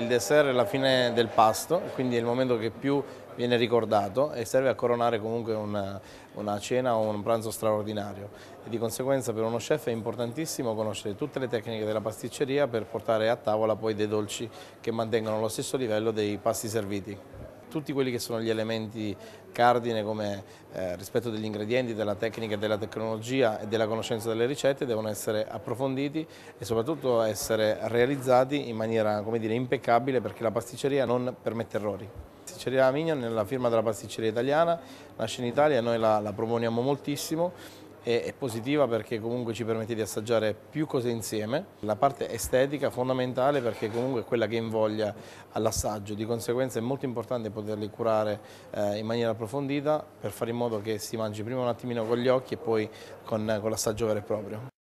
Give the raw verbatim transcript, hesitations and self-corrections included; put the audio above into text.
Il dessert è la fine del pasto, quindi è il momento che più viene ricordato e serve a coronare comunque una, una cena o un pranzo straordinario. E di conseguenza per uno chef è importantissimo conoscere tutte le tecniche della pasticceria per portare a tavola poi dei dolci che mantengono lo stesso livello dei pasti serviti. Tutti quelli che sono gli elementi cardine come eh, rispetto degli ingredienti, della tecnica, della tecnologia e della conoscenza delle ricette devono essere approfonditi e soprattutto essere realizzati in maniera, come dire, impeccabile, perché la pasticceria non permette errori. La pasticceria Avignon è la firma della pasticceria italiana, nasce in Italia e noi la, la proponiamo moltissimo. È positiva perché comunque ci permette di assaggiare più cose insieme. La parte estetica è fondamentale perché comunque è quella che invoglia all'assaggio, di conseguenza è molto importante poterli curare in maniera approfondita per fare in modo che si mangi prima un attimino con gli occhi e poi con, con l'assaggio vero e proprio.